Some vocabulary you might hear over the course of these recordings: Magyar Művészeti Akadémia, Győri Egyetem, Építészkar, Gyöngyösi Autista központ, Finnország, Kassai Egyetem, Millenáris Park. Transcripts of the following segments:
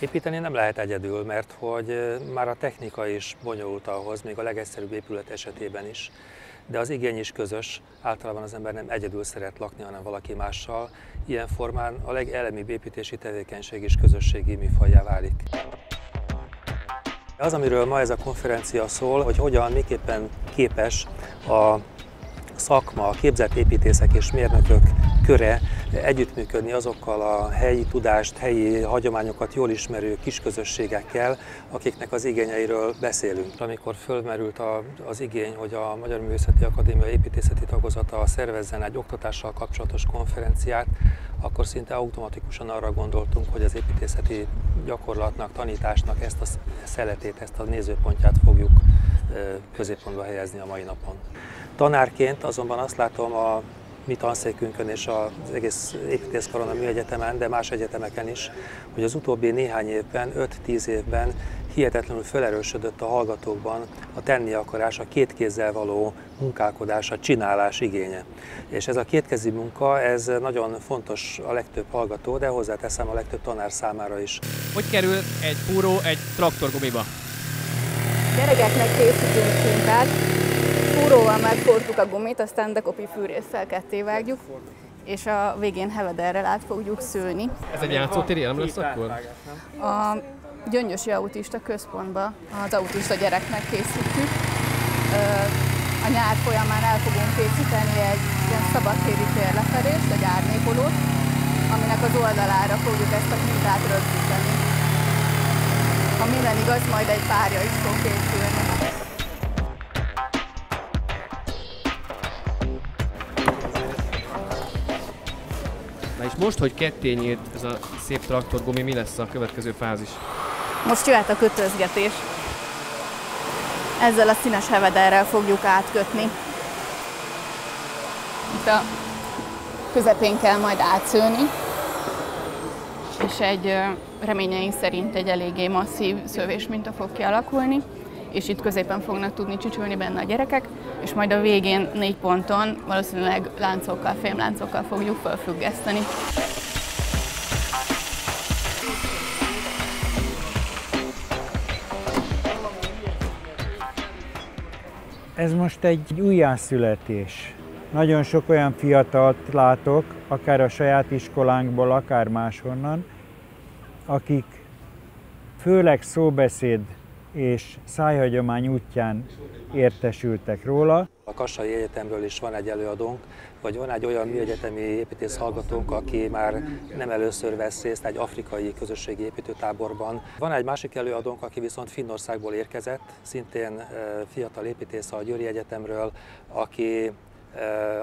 Építeni nem lehet egyedül, mert hogy már a technika is bonyolult ahhoz, még a legegyszerűbb épület esetében is. De az igény is közös, általában az ember nem egyedül szeret lakni, hanem valaki mással. Ilyen formán a legelemibb építési tevékenység is közösségi műfajjá válik. Az, amiről ma ez a konferencia szól, hogy hogyan, miképpen képes a szakma, a képzett építészek és mérnökök köre együttműködni azokkal a helyi tudást, helyi hagyományokat jól ismerő kisközösségekkel, akiknek az igényeiről beszélünk. Amikor fölmerült az igény, hogy a Magyar Művészeti Akadémia építészeti tagozata szervezzen egy oktatással kapcsolatos konferenciát, akkor szinte automatikusan arra gondoltunk, hogy az építészeti gyakorlatnak, tanításnak ezt a szeletét, ezt a nézőpontját fogjuk középpontba helyezni a mai napon. Tanárként azonban azt látom a mi tanszékünkön és az egész Építészkaron, a Műegyetemen, de más egyetemeken is, hogy az utóbbi néhány évben, 5-10 évben hihetetlenül felerősödött a hallgatókban a tenni akarás, a két kézzel való munkálkodás, a csinálás igénye. És ez a kétkezi munka, ez nagyon fontos a legtöbb hallgató, de hozzáteszem a legtöbb tanár számára is. Hogy kerül egy fúró egy traktorgumiba? Gyerekeknek készítünk szintát. Fúróval megforrtuk a gumit, aztán dekopi fűrésszel kettévágjuk, és a végén hevederrel át fogjuk szőni. Ez egy játszótéri elem lesz akkor? A Gyöngyösi Autista Központba az autista gyereknek készítjük. A nyár folyamán el fogunk készíteni egy ilyen szabadtéri térleferést, egy árnyékolót, aminek az oldalára fogjuk ezt a mintát rögzíteni. Ha minden igaz, majd egy párja is fog készülni. Na és most, hogy ketté nyílt ez a szép traktorgumi, mi lesz a következő fázis? Most jöhet a kötözgetés. Ezzel a színes hevederrel fogjuk átkötni. Itt a közepén kell majd átszőni. És egy reményeink szerint egy eléggé masszív szövésminta fog kialakulni. És itt középen fognak tudni csücsülni benne a gyerekek, és majd a végén 4 ponton valószínűleg láncokkal, fémláncokkal fogjuk felfüggeszteni. Ez most egy újjászületés. Nagyon sok olyan fiatalt látok, akár a saját iskolánkból, akár máshonnan, akik főleg szóbeszéd és szájhagyomány útján értesültek róla. A Kassai Egyetemről is van egy előadónk, vagy van egy olyan műegyetemi építész hallgatónk, aki már nem először vesz részt egy afrikai közösségi építőtáborban. Van egy másik előadónk, aki viszont Finnországból érkezett, szintén fiatal építész a Győri Egyetemről, aki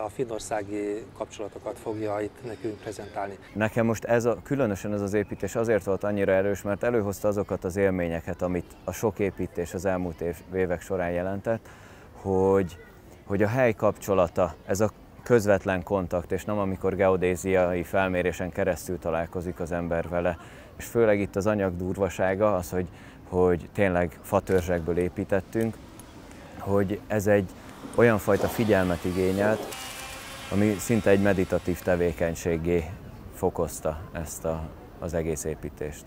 a finnországi kapcsolatokat fogja itt nekünk prezentálni. Nekem most különösen ez az építés azért volt annyira erős, mert előhozta azokat az élményeket, amit a sok építés az elmúlt évek során jelentett, hogy a hely kapcsolata, ez a közvetlen kontakt, és nem amikor geodéziai felmérésen keresztül találkozik az ember vele. És főleg itt az anyag durvasága az, hogy tényleg fatörzsekből építettünk, hogy ez egy olyan fajta figyelmet igényelt, ami szinte egy meditatív tevékenységgé fokozta ezt az egész építést.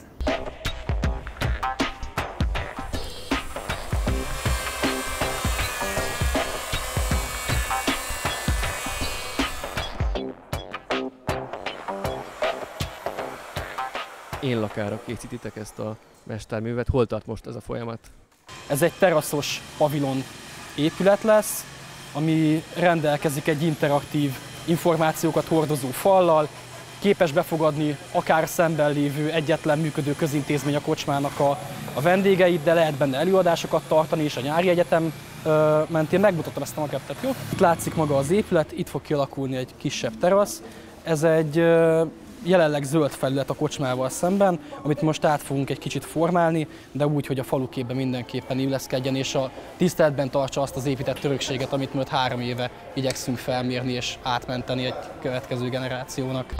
Én lakára készítitek ezt a mesterművet, hol tart most ez a folyamat? Ez egy teraszos pavilon épület lesz, ami rendelkezik egy interaktív információkat hordozó fallal, képes befogadni akár szemben lévő egyetlen működő közintézmény a kocsmának a vendégeit, de lehet benne előadásokat tartani, és a nyári egyetem mentén megmutatom ezt a maketet, jó? Itt látszik maga az épület, itt fog kialakulni egy kisebb terasz. Ez egy jelenleg zöld felület a kocsmával szemben, amit most át fogunk egy kicsit formálni, de úgy, hogy a faluképbe mindenképpen illeszkedjen, és a tiszteletben tartsa azt az épített örökséget, amit most 3 éve igyekszünk felmérni és átmenteni egy következő generációnak.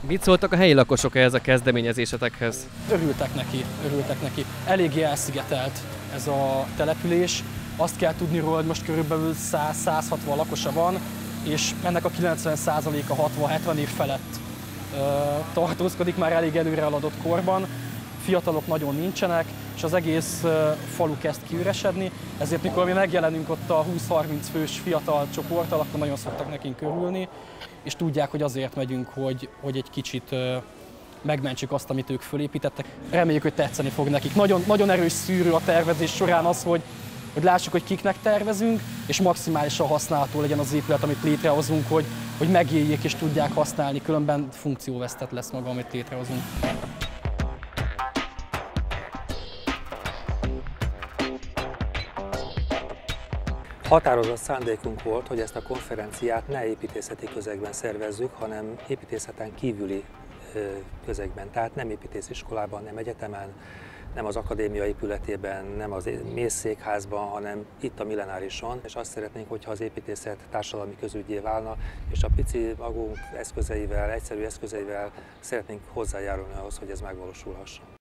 Mit szóltak a helyi lakosok ehhez a kezdeményezésetekhez? Örültek neki. Eléggé elszigetelt ez a település. Azt kell tudni róla, hogy most körülbelül 100-160 lakosa van, és ennek a 90%-a 60-70 év felett tartózkodik már elég előre haladott korban. Fiatalok nagyon nincsenek, és az egész falu kezd kiüresedni, ezért mikor mi megjelenünk ott a 20-30 fős fiatal csoporttal, akkor nagyon szoktak nekünk örülni, és tudják, hogy azért megyünk, hogy egy kicsit megmentsük azt, amit ők fölépítettek. Reméljük, hogy tetszeni fog nekik. Nagyon, nagyon erős szűrő a tervezés során az, hogy lássuk, hogy kiknek tervezünk, és maximálisan használható legyen az épület, amit létrehozunk, hogy megéljék és tudják használni, különben funkcióvesztett lesz maga, amit létrehozunk. Határozott szándékunk volt, hogy ezt a konferenciát ne építészeti közegben szervezzük, hanem építészeten kívüli közegben, tehát nem építésziskolában, nem egyetemen, nem az akadémia épületében, nem az mészszékházban, hanem itt a Millenárison, és azt szeretnénk, hogyha az építészet társadalmi közügyé válna, és a pici magunk eszközeivel, egyszerű eszközeivel szeretnénk hozzájárulni ahhoz, hogy ez megvalósulhasson.